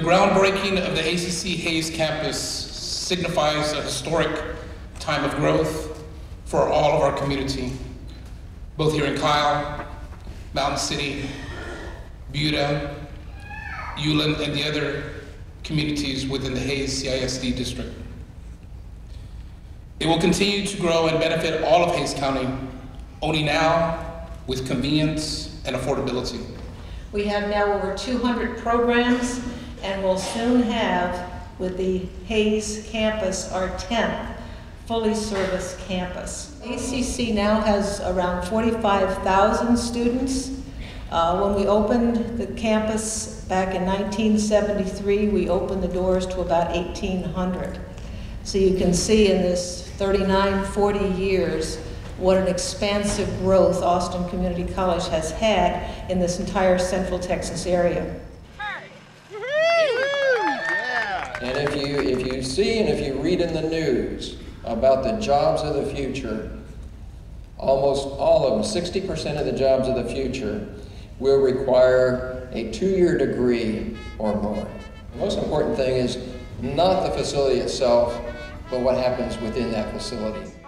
The groundbreaking of the ACC Hays campus signifies a historic time of growth for all of our community, both here in Kyle, Mountain City, Buda, Ulan, and the other communities within the Hays CISD district. It will continue to grow and benefit all of Hays County, only now with convenience and affordability. We have now over 200 programs, and will soon have, with the Hays campus, our 10th fully serviced campus. ACC now has around 45,000 students. When we opened the campus back in 1973, we opened the doors to about 1,800. So you can see in this 39, 40 years what an expansive growth Austin Community College has had in this entire Central Texas area. And if you see and if you read in the news about the jobs of the future, almost all of them, 60% of the jobs of the future, will require a 2-year degree or more. The most important thing is not the facility itself, but what happens within that facility.